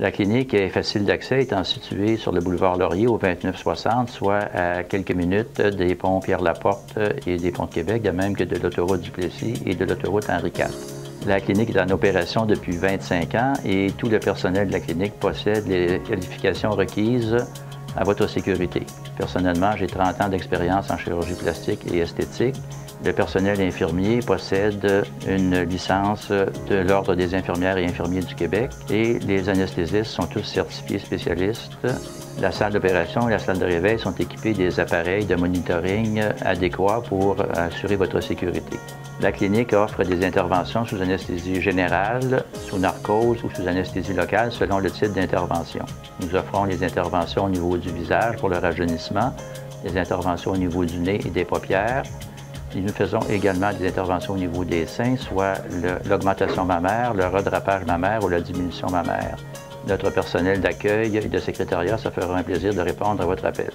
La clinique est facile d'accès, étant située sur le boulevard Laurier au 2960, soit à quelques minutes des ponts Pierre-Laporte et des ponts de Québec, de même que de l'autoroute Duplessis et de l'autoroute Henri IV. La clinique est en opération depuis 25 ans et tout le personnel de la clinique possède les qualifications requises à votre sécurité. Personnellement, j'ai 30 ans d'expérience en chirurgie plastique et esthétique. Le personnel infirmier possède une licence de l'Ordre des infirmières et infirmiers du Québec et les anesthésistes sont tous certifiés spécialistes. La salle d'opération et la salle de réveil sont équipées des appareils de monitoring adéquats pour assurer votre sécurité. La clinique offre des interventions sous anesthésie générale, sous narcose ou sous anesthésie locale selon le type d'intervention. Nous offrons les interventions au niveau du visage pour le rajeunissement, les interventions au niveau du nez et des paupières. Et nous faisons également des interventions au niveau des seins, soit l'augmentation mammaire, le redrapage mammaire ou la diminution mammaire. Notre personnel d'accueil et de secrétariat se fera un plaisir de répondre à votre appel.